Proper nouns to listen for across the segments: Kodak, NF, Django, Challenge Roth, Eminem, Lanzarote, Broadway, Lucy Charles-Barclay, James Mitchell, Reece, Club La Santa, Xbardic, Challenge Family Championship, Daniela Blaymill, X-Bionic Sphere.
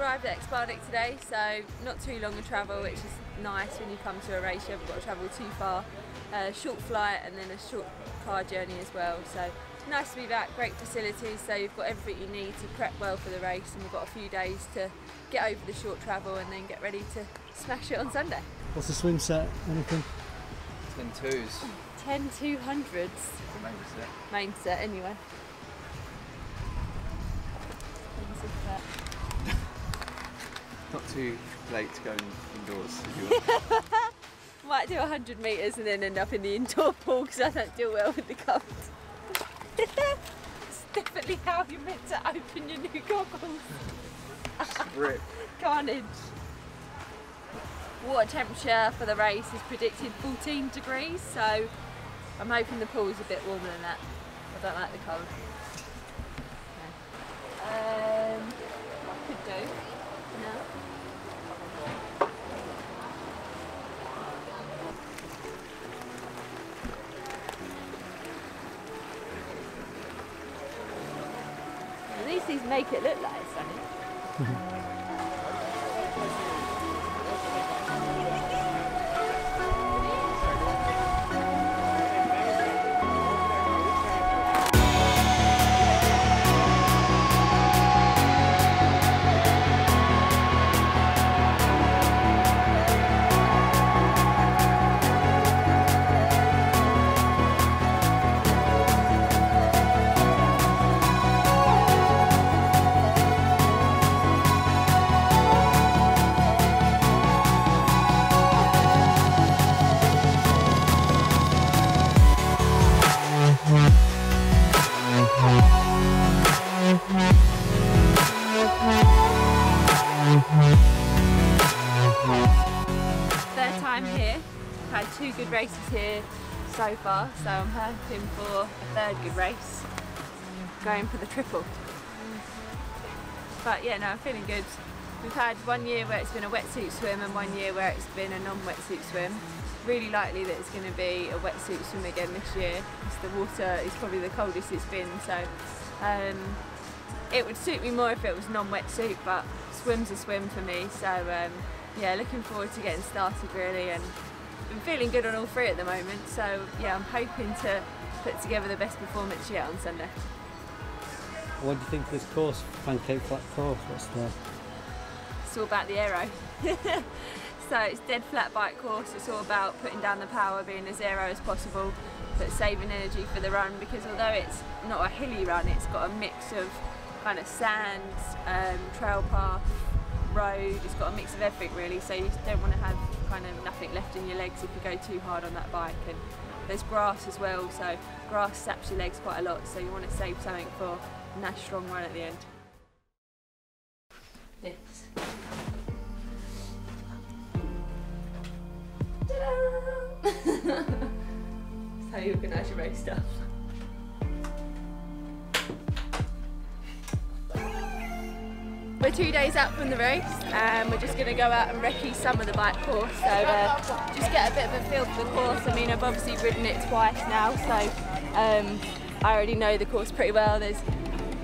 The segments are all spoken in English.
arrived at Xbardic today, so not too long a travel, which is nice when you come to a race. You haven't got to travel too far. Short flight and then a short car journey as well. So nice to be back. Great facilities, so you've got everything you need to prep well for the race, and we've got a few days to get over the short travel and then get ready to smash it on Sunday. What's the swim set? Anything? 10 twos. 10 200s. Main set. Main set, anyway. Not too late to go indoors if you want. Might do 100 metres and then end up in the indoor pool because I don't deal well with the cold. It's definitely how you're meant to open your new goggles. Rip. Carnage. Water temperature for the race is predicted 14 degrees, so I'm hoping the pool's a bit warmer than that. I don't like the cold. No. I could do. At least these make it look like it's sunny. Good races here so far, so I'm hoping for a third good race, going for the triple. But yeah, no, I'm feeling good. We've had 1 year where it's been a wetsuit swim and 1 year where it's been a non-wetsuit swim. Really likely that it's going to be a wetsuit swim again this year, because the water is probably the coldest it's been, so it would suit me more if it was non-wetsuit, but swim's a swim for me, so yeah, looking forward to getting started really, and I'm feeling good on all three at the moment, so yeah, I'm hoping to put together the best performance yet on Sunday. What do you think of this course, Pancake Flat Course? What's the... It's all about the aero. So it's dead flat bike course, it's all about putting down the power, being as aero as possible, but saving energy for the run, because although it's not a hilly run, it's got a mix of kind of sand, trail path, road, it's got a mix of everything really, so you don't want to have kind of nothing left in your legs if you go too hard on that bike, and there's grass as well, so grass saps your legs quite a lot, so you want to save something for a nice strong run at the end. Yes. Ta-da! That's how you organise your race stuff. We're 2 days out from the race and we're just going to go out and recce some of the bike course, so just get a bit of a feel for the course. I mean, I've obviously ridden it twice now, so I already know the course pretty well.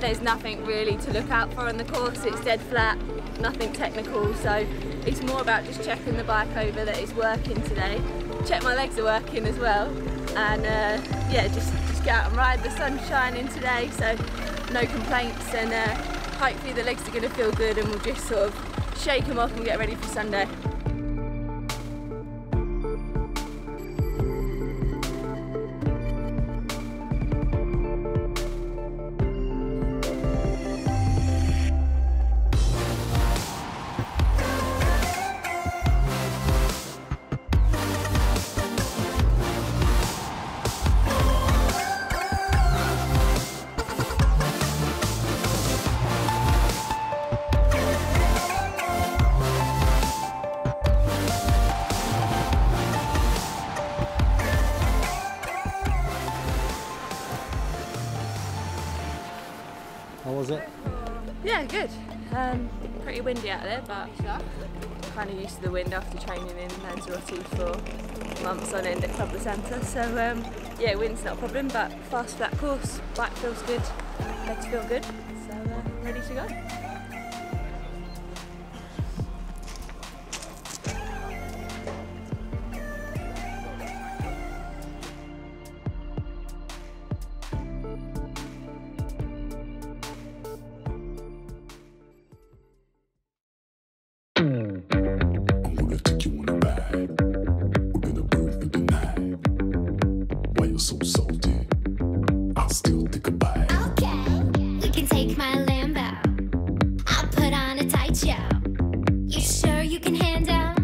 There's nothing really to look out for on the course, it's dead flat, nothing technical, so it's more about just checking the bike over that it's working today, check my legs are working as well, and yeah, just get out and ride. The sun's shining today, so no complaints, and hopefully the legs are going to feel good and we'll just sort of shake them off and get ready for Sunday. Yeah, good. Pretty windy out there, but kind of used to the wind after training in Lanzarote for months on end at Club La Santa. So yeah, wind's not a problem, but fast flat course, bike feels good, legs feel good, so ready to go. feel so salty. I'll still think about it. Okay, you can take my Lambo. I'll put on a tight show. You sure you can handle?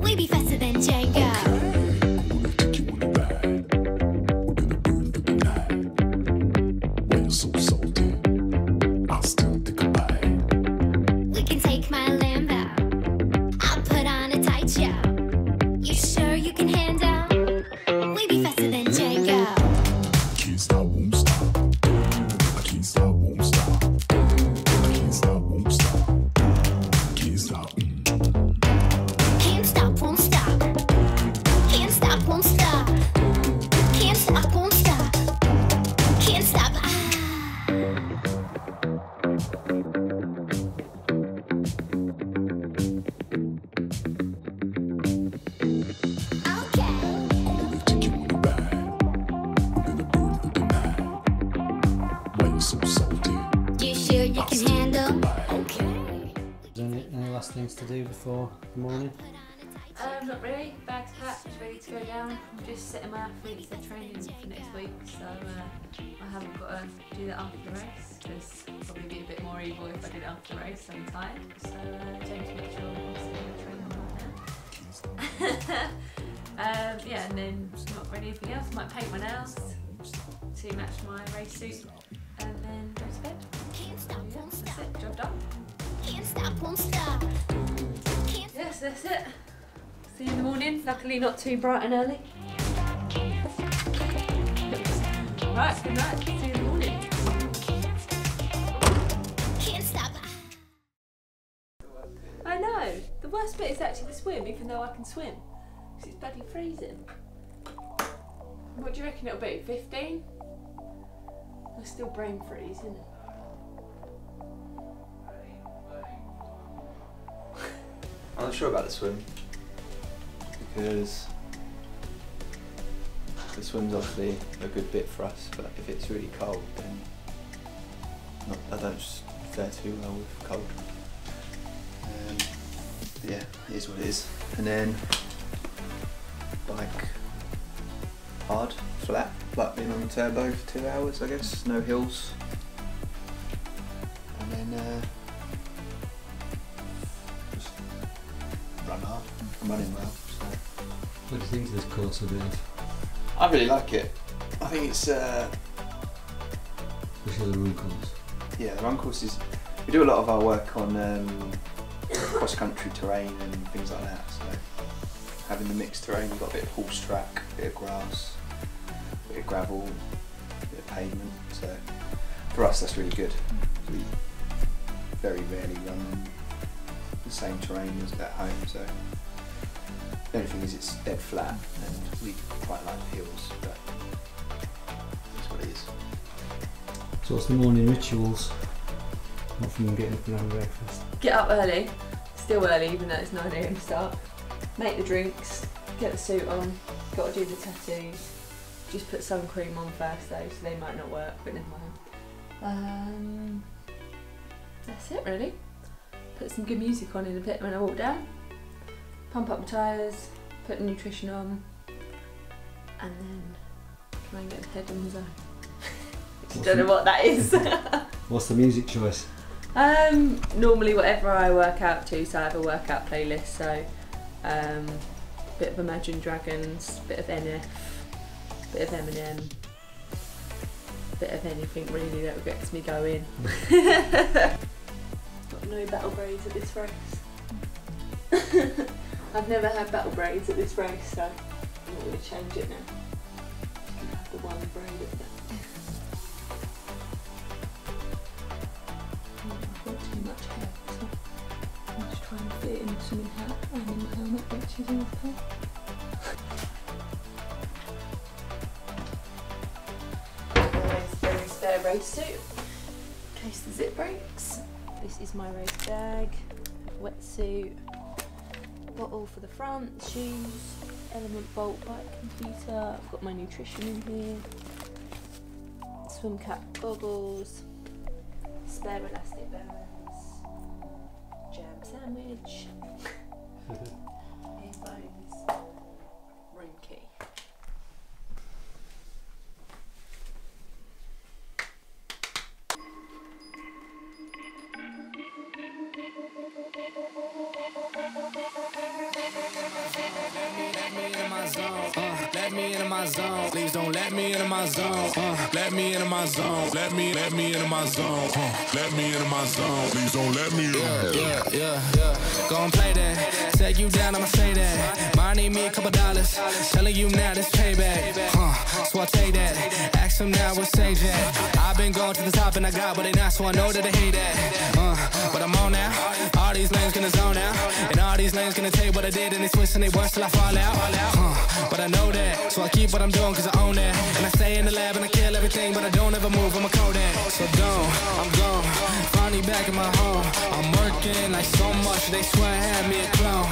We be faster than Django. Okay, I'm gonna take you on a ride. We're gonna burn through the night. We're so salty. I'll still think about it. We can take my Lambo. I'll put on a tight show. You sure you can handle? We be faster than Django. Can't stop, won't stop. I can't stop, won't stop. I can't stop, won't stop. Can't stop. Can't stop, won't stop. Can't stop, won't stop. Can't stop, won't stop. Can't stop. You sure you can handle? Okay. Is there any last things to do before the morning? Not really. Bag's packed, ready to go down. I'm just setting my athletes for training for next week, so I haven't got to do that after the race, because I'll probably be a bit more evil if I did it after the race. I'm tired. So James Mitchell is training right now. Yeah, and then not really anything else. I might paint my nails to match my race suit. And then go to bed. Can't stop, won't stop. That's it, job done. Can't stop, won't stop. Yes, that's it. See you in the morning. Luckily not too bright and early. Right, good night. See you in the morning. Can't stop. I know. The worst bit is actually the swim, even though I can swim. Because it's bloody freezing. What do you reckon it'll be? 15? I'm still brain freeze, isn't it? I'm not sure about the swim, because the swim's obviously a good bit for us, but if it's really cold, then I don't fare too well with cold. Yeah, it is what it is. And then bike. Hard, flat, being on the turbo for 2 hours, I guess, no hills. And then just run hard. I'm running well. So. What do you think of this course, Dave? I really like it. I think it's. Especially the run course. Yeah, the run course is. We do a lot of our work on cross country terrain and things like that. So having the mixed terrain, we've got a bit of horse track, a bit of grass, a bit of gravel, a bit of pavement, so for us that's really good. We very rarely run the same terrain as at home, so the only thing is it's dead flat and we quite like hills, but that's what it is. So what's the morning rituals? Apart from getting up and having breakfast? Get up early, still early even though it's 9 AM to start. Make the drinks, get the suit on, got to do the tattoos. Just put sun cream on first though, so they might not work, but never mind. That's it really. Put some good music on in a bit when I walk down. Pump up my tyres, put the nutrition on, and then try and get the head on the zone. Don't know what that is. What's the music choice? Normally whatever I work out to, so I have a workout playlist, so bit of Imagine Dragons, bit of NF, bit of Eminem, bit of anything really that gets me going. Got no battle braids at this race. I've never had battle braids at this race, so I'm not going to change it now. I'm going to have the one braid at that. I've got too much hair, so I'm just trying to fit it in some hair and in my helmet, which is enough hair. Race suit, in case the zip breaks. This is my race bag, wetsuit, bottle for the front, shoes, element bolt, bike computer, I've got my nutrition in here, swim cap, goggles, spare elastic bands, jam sandwich, earphones, room key. into my zone. Please don't let me into my zone. Let me into my zone. Let me into my zone. Let me into my zone. Please don't let me in. Yeah. Go and play that. Take you down, I'ma say that. Mine need me a couple dollars. Telling you now this payback. So I take that. Ask them now what say that. I've been going to the top and I got what they not, so I know that they hate that. But I'm on now. All these lanes gonna zone out. And all these lanes gonna take what I did and they twist and they worse till I fall out. But I know that, so I keep what I'm doing cause I own that. And I stay in the lab and I kill everything, but I don't ever move, I'm a Kodak. So don't, I'm gone, finally back in my home. I'm working like so much, they swear I had me a clone.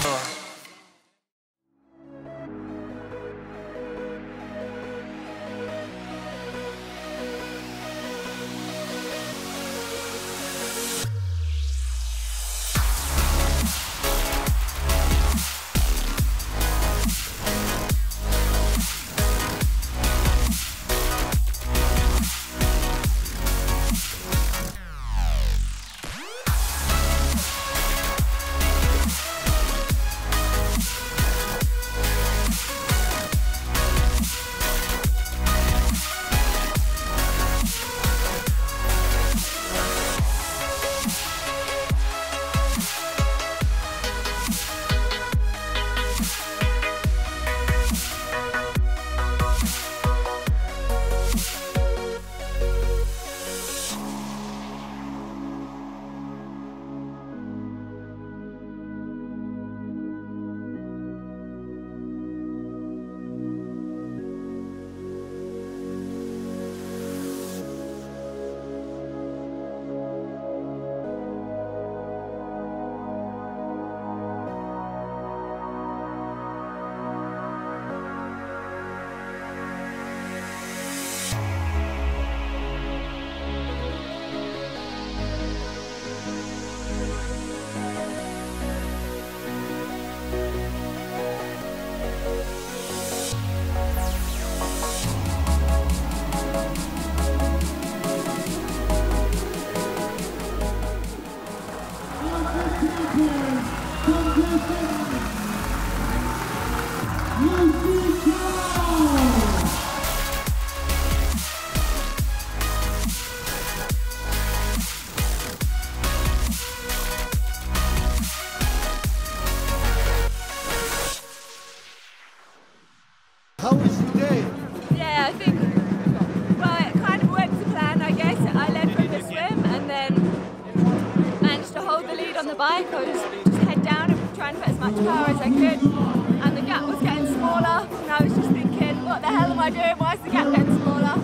How was your day? Yeah, I think, well, it kind of worked to plan, I guess. I led from the swim and then managed to hold the lead on the bike. I was just head down and trying to put as much power as I could. And the gap was getting smaller. And I was just thinking, what the hell am I doing? Why is the gap getting smaller?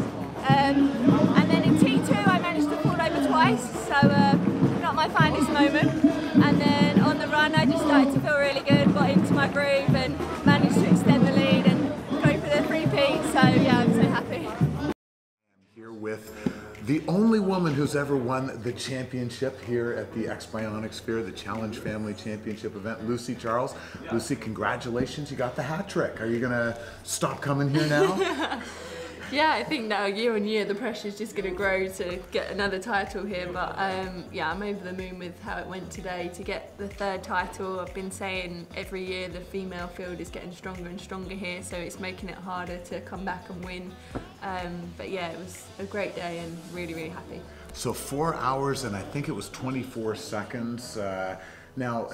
And then in T2, I managed to fall over twice. So not my finest moment. And then on the run, I just started to feel really good, got into my groove and managed to extend the lead. And so yeah, I'm so happy. I'm here with the only woman who's ever won the championship here at the X-Bionic Sphere, the Challenge Family Championship event, Lucy Charles. Yeah. Lucy, congratulations, you got the hat trick. Are you gonna stop coming here now? Yeah, I think now year on year the pressure's just gonna grow to get another title here, but yeah, I'm over the moon with how it went today to get the third title. I've been saying every year the female field is getting stronger and stronger here, so it's making it harder to come back and win. But yeah, it was a great day and really, really happy. So 4 hours and I think it was 24 seconds. Now,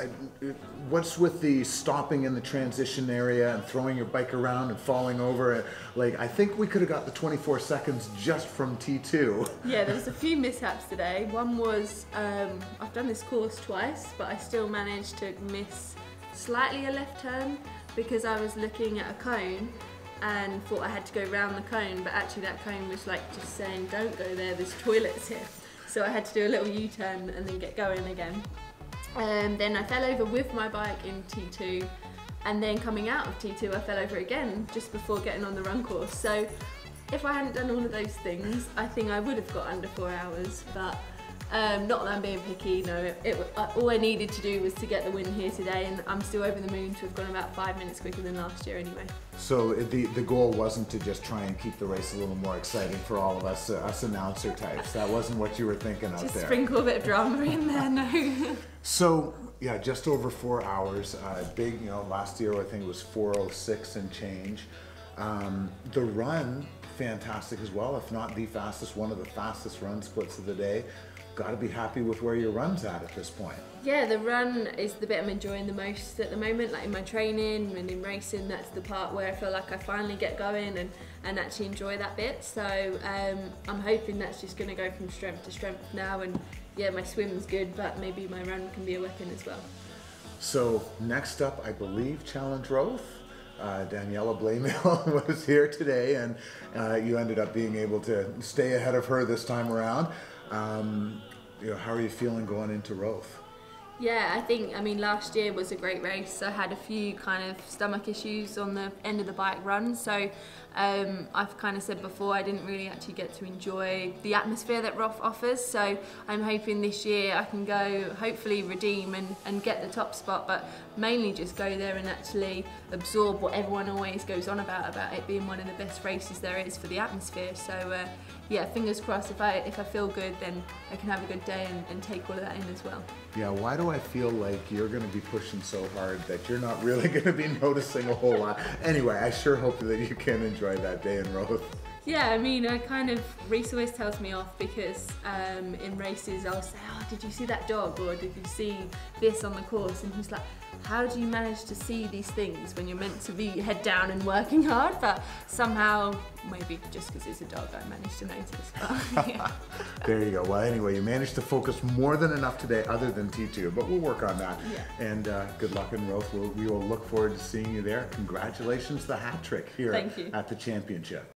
what's with the stopping in the transition area and throwing your bike around and falling over? Like, I think we could have got the 24 seconds just from T2. Yeah, there was a few mishaps today. One was, I've done this course twice, but I still managed to miss slightly a left turn because I was looking at a cone and thought I had to go round the cone, but actually that cone was like just saying, don't go there, there's toilets here. So I had to do a little U-turn and then get going again. Then I fell over with my bike in T2, and then coming out of T2 I fell over again just before getting on the run course. So if I hadn't done all of those things, I think I would have got under 4 hours, but not that I'm being picky, no. All I needed to do was to get the win here today, and I'm still over the moon to have gone about 5 minutes quicker than last year anyway. So the goal wasn't to just try and keep the race a little more exciting for all of us, us announcer types. That wasn't what you were thinking out there. Just sprinkle a bit of drama in there, no. So, yeah, just over 4 hours. Big, you know, last year I think it was 4:06 and change. The run, fantastic as well, if not the fastest, one of the fastest run splits of the day. Got to be happy with where your run's at this point. Yeah, the run is the bit I'm enjoying the most at the moment, like in my training and in racing. That's the part where I feel like I finally get going and actually enjoy that bit. So I'm hoping that's just going to go from strength to strength now, and yeah, my swim's good, but maybe my run can be a weapon as well. So next up, I believe, Challenge Roth. Daniela Blaymill was here today, and you ended up being able to stay ahead of her this time around. You know, how are you feeling going into Roth? Yeah, I think, I mean, last year was a great race. I had a few kind of stomach issues on the end of the bike run, so I've kind of said before I didn't really actually get to enjoy the atmosphere that Roth offers, so I'm hoping this year I can go, hopefully redeem and get the top spot, but mainly just go there and actually absorb what everyone always goes on about it being one of the best races there is for the atmosphere. So yeah, fingers crossed, if I feel good, then I can have a good day and take all of that in as well. Yeah, why do I feel like you're going to be pushing so hard that you're not really going to be noticing a whole lot? Anyway, I sure hope that you can enjoy that day in Roth. Yeah, I mean, I kind of, Reece always tells me off because in races I'll say, oh, did you see that dog, or did you see this on the course? And he's like, how do you manage to see these things when you're meant to be head down and working hard? But somehow, maybe just because it's a dog, I managed to notice. But, yeah. There you go. Well, anyway, you managed to focus more than enough today, other than T2, but we'll work on that. Yeah. And good luck in Roth. We will look forward to seeing you there. Congratulations, the hat trick here at the championship.